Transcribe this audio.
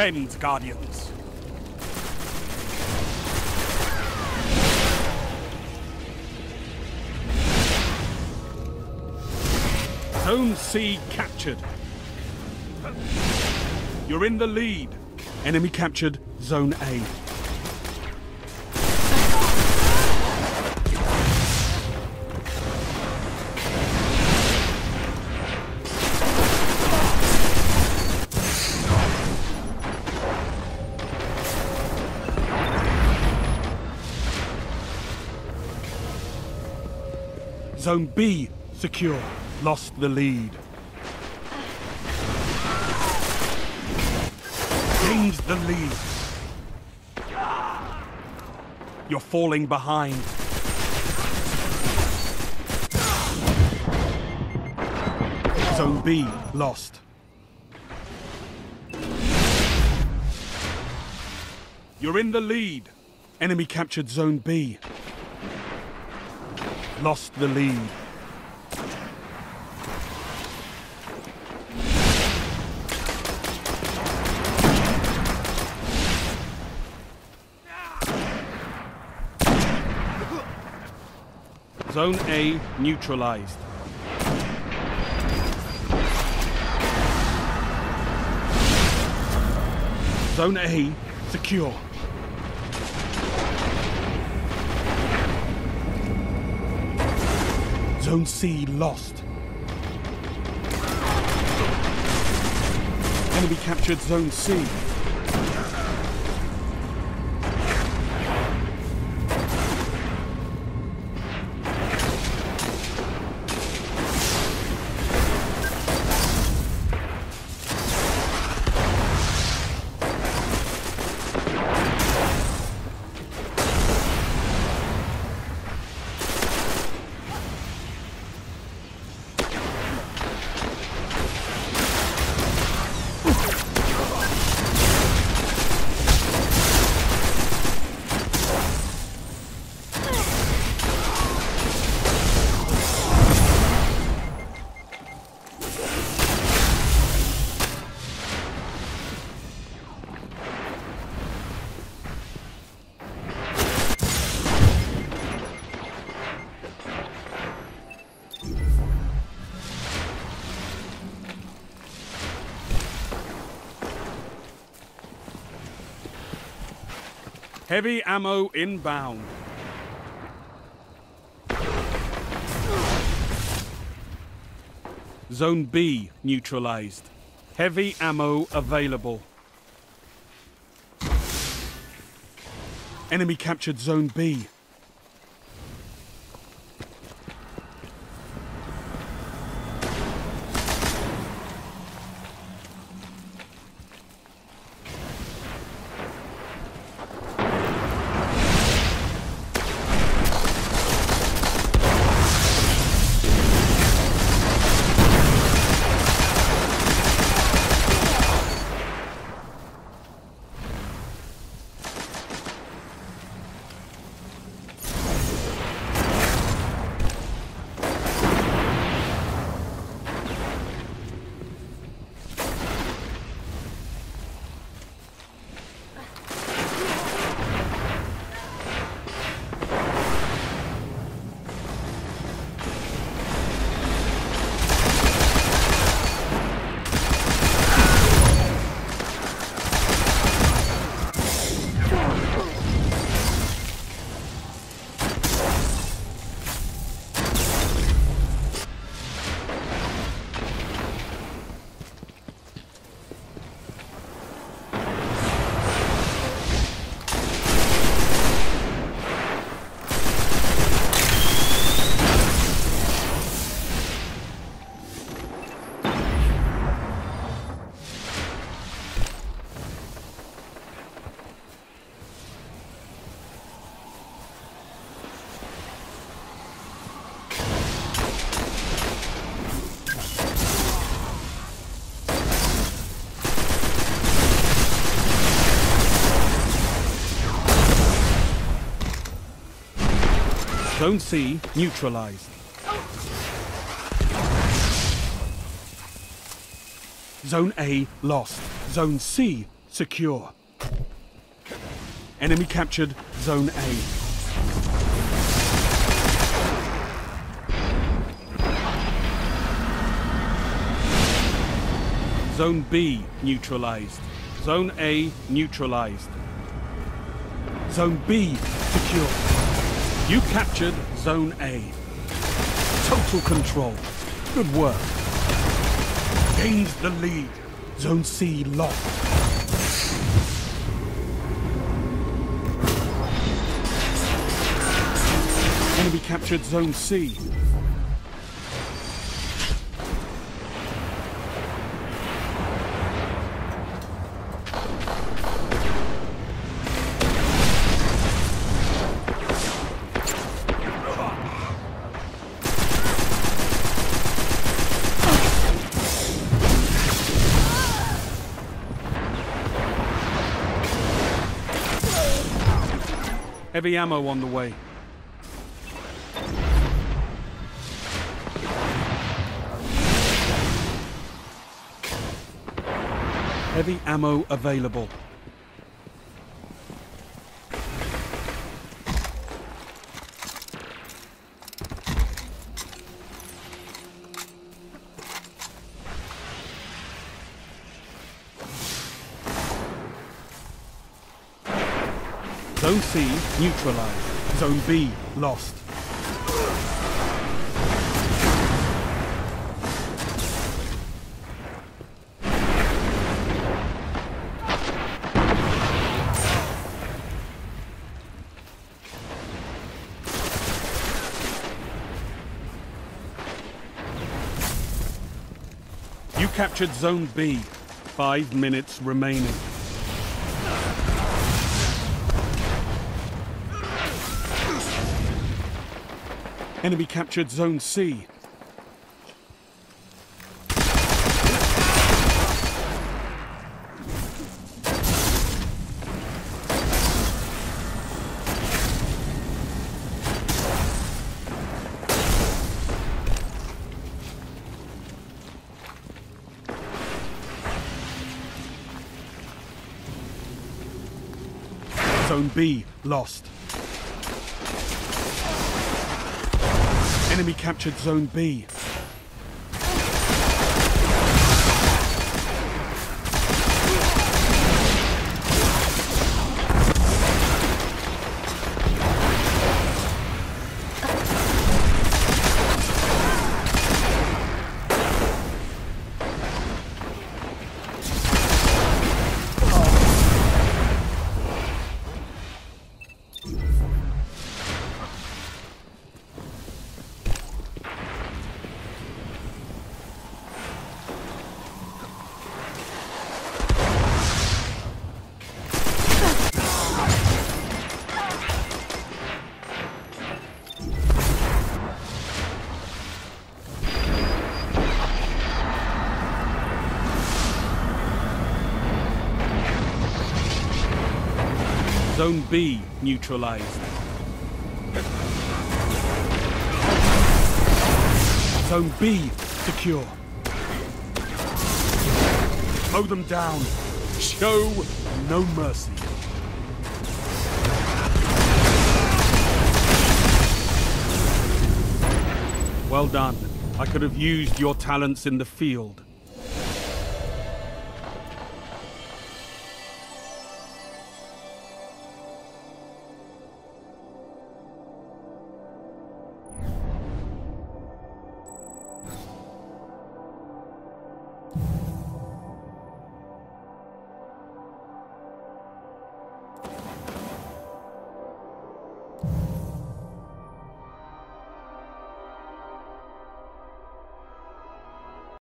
defend, Guardians. Zone C captured. You're in the lead. Enemy captured Zone A. Zone B secure. Lost the lead. Gained the lead. You're falling behind. Zone B lost. You're in the lead. Enemy captured Zone B. Lost the lead. Zone A neutralized. Zone A secure. Zone C lost. Enemy captured Zone C. Heavy ammo inbound. Zone B neutralized. Heavy ammo available. Enemy captured Zone B. Zone C neutralized. Zone A lost. Zone C Secure. Enemy captured Zone A. Zone B neutralized. Zone A neutralized. Zone B secured. You captured Zone A. Total control. Good work. Gains the lead. Zone C lost. Enemy captured Zone C. Heavy ammo on the way. Heavy ammo available. Zone C neutralized. Zone B lost. You captured Zone B. 5 minutes remaining. Enemy captured Zone C. Zone B lost. Enemy captured Zone B. Zone B neutralized. Zone B secure. Mow them down. Show no mercy. Well done. I could have used your talents in the field.